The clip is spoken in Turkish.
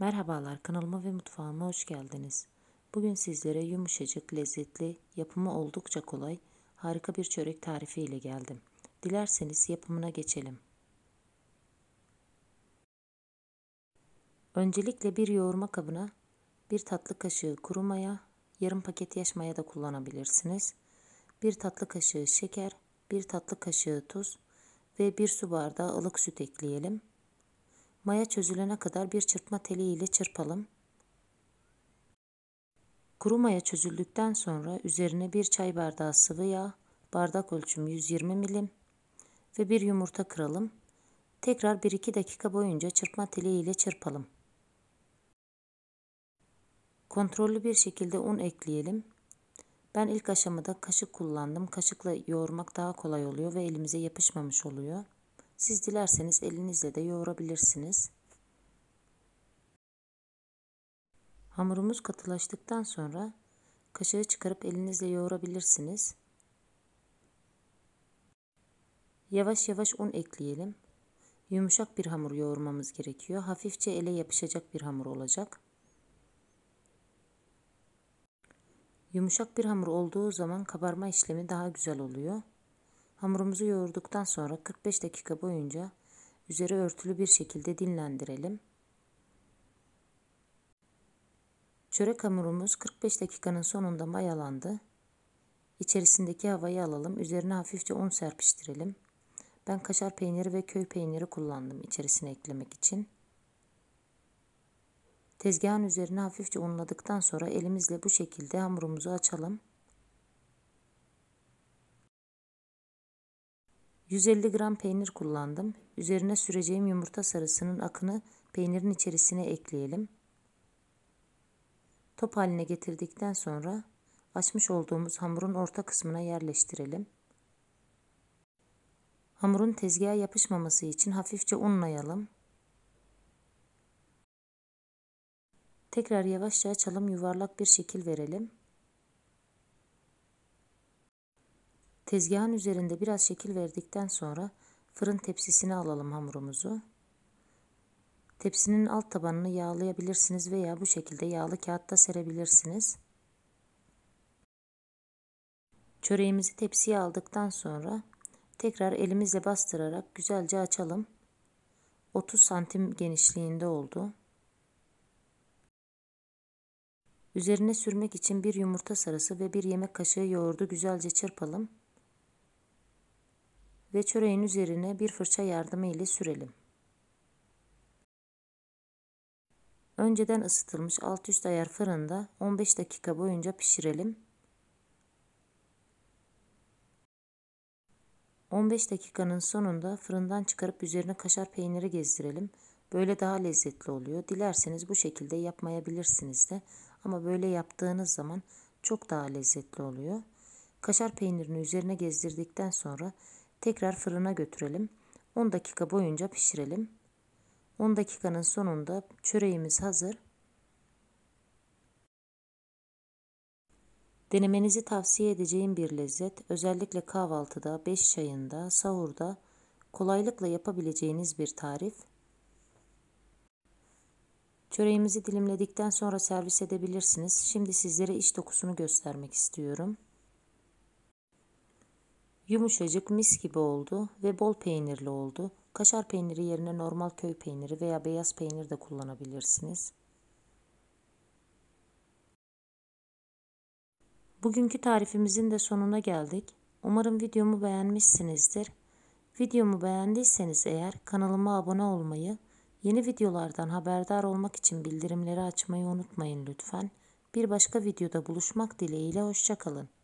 Merhabalar, kanalıma ve mutfağıma hoş geldiniz. Bugün sizlere yumuşacık, lezzetli, yapımı oldukça kolay, harika bir çörek tarifi ile geldim. Dilerseniz yapımına geçelim. Öncelikle bir yoğurma kabına 1 tatlı kaşığı kuru maya, yarım paket yaş maya da kullanabilirsiniz. 1 tatlı kaşığı şeker, 1 tatlı kaşığı tuz ve 1 su bardağı ılık süt ekleyelim. Maya çözülene kadar bir çırpma teli ile çırpalım. Kuru maya çözüldükten sonra üzerine 1 çay bardağı sıvı yağ, bardak ölçümü 120 milim ve 1 yumurta kıralım. Tekrar 1-2 dakika boyunca çırpma teli ile çırpalım. Kontrollü bir şekilde un ekleyelim. Ben ilk aşamada kaşık kullandım. Kaşıkla yoğurmak daha kolay oluyor ve elimize yapışmamış oluyor. Siz dilerseniz elinizle de yoğurabilirsiniz. Hamurumuz katılaştıktan sonra kaşığı çıkarıp elinizle yoğurabilirsiniz. Yavaş yavaş un ekleyelim. Yumuşak bir hamur yoğurmamız gerekiyor. Hafifçe ele yapışacak bir hamur olacak. Yumuşak bir hamur olduğu zaman kabarma işlemi daha güzel oluyor. Hamurumuzu yoğurduktan sonra 45 dakika boyunca üzeri örtülü bir şekilde dinlendirelim. Çörek hamurumuz 45 dakikanın sonunda mayalandı. İçerisindeki havayı alalım. Üzerine hafifçe un serpiştirelim. Ben kaşar peyniri ve köy peyniri kullandım içerisine eklemek için. Tezgahın üzerine hafifçe unladıktan sonra elimizle bu şekilde hamurumuzu açalım. 150 gram peynir kullandım. Üzerine süreceğim yumurta sarısının akını peynirin içerisine ekleyelim. Top haline getirdikten sonra açmış olduğumuz hamurun orta kısmına yerleştirelim. Hamurun tezgaha yapışmaması için hafifçe unlayalım. Tekrar yavaşça açalım, yuvarlak bir şekil verelim. Tezgahın üzerinde biraz şekil verdikten sonra fırın tepsisine alalım hamurumuzu. Tepsinin alt tabanını yağlayabilirsiniz veya bu şekilde yağlı kağıtta serebilirsiniz. Çöreğimizi tepsiye aldıktan sonra tekrar elimizle bastırarak güzelce açalım. 30 santim genişliğinde oldu. Üzerine sürmek için 1 yumurta sarısı ve 1 yemek kaşığı yoğurdu güzelce çırpalım. Ve çöreğin üzerine bir fırça yardımı ile sürelim. Önceden ısıtılmış alt üst ayar fırında 15 dakika boyunca pişirelim. 15 dakikanın sonunda fırından çıkarıp üzerine kaşar peyniri gezdirelim. Böyle daha lezzetli oluyor. Dilerseniz bu şekilde yapmayabilirsiniz de ama böyle yaptığınız zaman çok daha lezzetli oluyor. Kaşar peynirini üzerine gezdirdikten sonra tekrar fırına götürelim. 10 dakika boyunca pişirelim. 10 dakikanın sonunda çöreğimiz hazır. Denemenizi tavsiye edeceğim bir lezzet. Özellikle kahvaltıda, 5 çayında, sahurda kolaylıkla yapabileceğiniz bir tarif. Çöreğimizi dilimledikten sonra servis edebilirsiniz. Şimdi sizlere iç dokusunu göstermek istiyorum. Yumuşacık, mis gibi oldu ve bol peynirli oldu. Kaşar peyniri yerine normal köy peyniri veya beyaz peynir de kullanabilirsiniz. Bugünkü tarifimizin de sonuna geldik. Umarım videomu beğenmişsinizdir. Videomu beğendiyseniz eğer kanalıma abone olmayı, yeni videolardan haberdar olmak için bildirimleri açmayı unutmayın lütfen. Bir başka videoda buluşmak dileğiyle hoşça kalın.